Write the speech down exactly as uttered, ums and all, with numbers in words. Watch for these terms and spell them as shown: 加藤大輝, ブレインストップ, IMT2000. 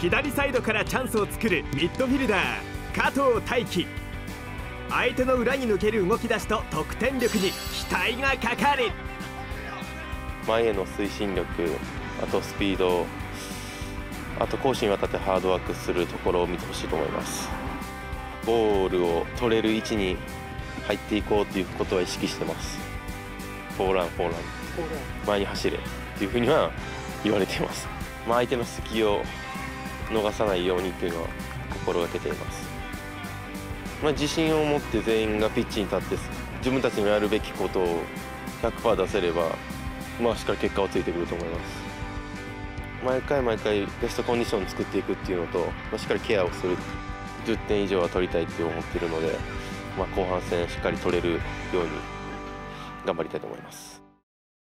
左サイドからチャンスを作るミッドフィルダー加藤大輝。相手の裏に抜ける動き出しと得点力に期待がかかる。前への推進力、あとスピード、あと攻守にわたってハードワークするところを見てほしいと思います。ゴールを取れる位置に入っていこうということは意識してます。フォーランフォーラン前に走れっていうふうには言われています。まあ、相手の隙を逃さないようにっていうのは心がけています。まあ、自信を持って全員がピッチに立って自分たちのやるべきことを ひゃくパーセント 出せれば、まあ、しっかり結果をついてくると思います。毎回毎回ベストコンディションを作っていくっていうのと、まあ、しっかりケアをする、じゅってん以上は取りたいって思っているので、まあ、後半戦しっかり取れるように頑張りたいと思います。